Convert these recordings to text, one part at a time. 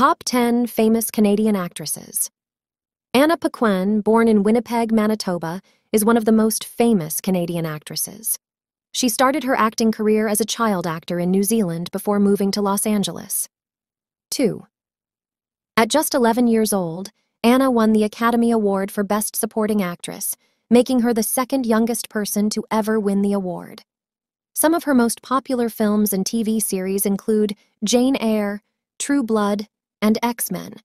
Top 10 Famous Canadian Actresses. Anna Paquin, born in Winnipeg, Manitoba, is one of the most famous Canadian actresses. She started her acting career as a child actor in New Zealand before moving to Los Angeles. 2. At just 11 years old, Anna won the Academy Award for Best Supporting Actress, making her the second youngest person to ever win the award. Some of her most popular films and TV series include Jane Eyre, True Blood, and X-Men.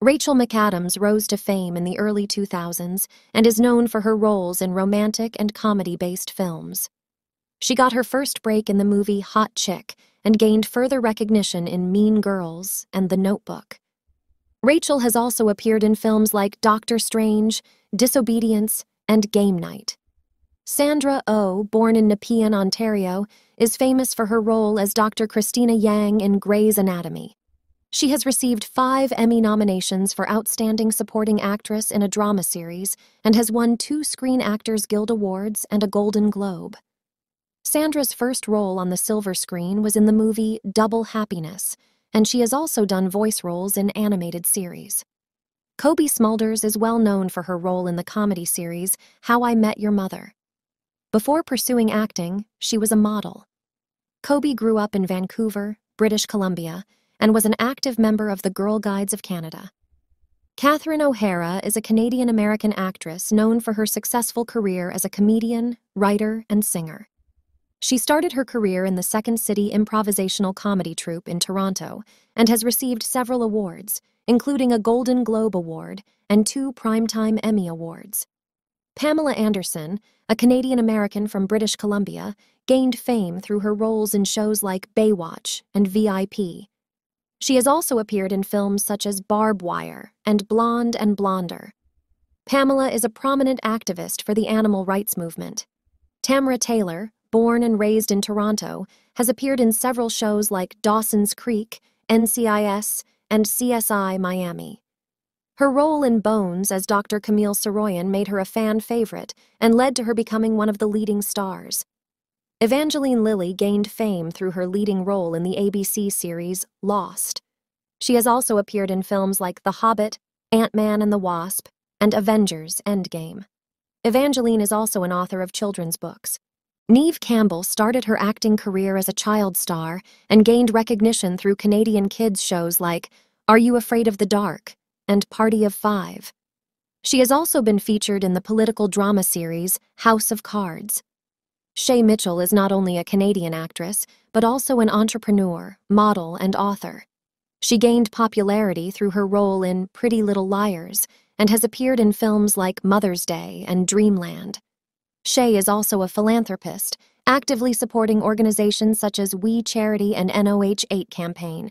Rachel McAdams rose to fame in the early 2000s and is known for her roles in romantic and comedy-based films. She got her first break in the movie Hot Chick and gained further recognition in Mean Girls and The Notebook. Rachel has also appeared in films like Doctor Strange, Disobedience, and Game Night. Sandra Oh, born in Nepean, Ontario, is famous for her role as Dr. Christina Yang in Grey's Anatomy. She has received 5 Emmy nominations for Outstanding Supporting Actress in a Drama Series and has won 2 Screen Actors Guild Awards and a Golden Globe. Sandra's first role on the silver screen was in the movie Double Happiness, and she has also done voice roles in animated series. Cobie Smulders is well known for her role in the comedy series How I Met Your Mother. Before pursuing acting, she was a model. Cobie grew up in Vancouver, British Columbia, and was an active member of the Girl Guides of Canada. Catherine O'Hara is a Canadian-American actress known for her successful career as a comedian, writer, and singer. She started her career in the Second City improvisational comedy troupe in Toronto and has received several awards, including a Golden Globe Award and 2 Primetime Emmy Awards. Pamela Anderson, a Canadian-American from British Columbia, gained fame through her roles in shows like Baywatch and VIP. She has also appeared in films such as Barb Wire and Blonde and Blonder. Pamela is a prominent activist for the animal rights movement. Tamra Taylor, born and raised in Toronto, has appeared in several shows like Dawson's Creek, NCIS, and CSI Miami. Her role in Bones as Dr. Camille Soroyan made her a fan favorite and led to her becoming one of the leading stars. Evangeline Lilly gained fame through her leading role in the ABC series Lost. She has also appeared in films like The Hobbit, Ant-Man and the Wasp, and Avengers: Endgame. Evangeline is also an author of children's books. Neve Campbell started her acting career as a child star and gained recognition through Canadian kids' shows like Are You Afraid of the Dark? And Party of 5. She has also been featured in the political drama series House of Cards. Shay Mitchell is not only a Canadian actress, but also an entrepreneur, model, and author. She gained popularity through her role in Pretty Little Liars and has appeared in films like Mother's Day and Dreamland. Shay is also a philanthropist, actively supporting organizations such as We Charity and NOH8 Campaign.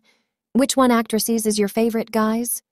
Which one actresses is your favorite, guys?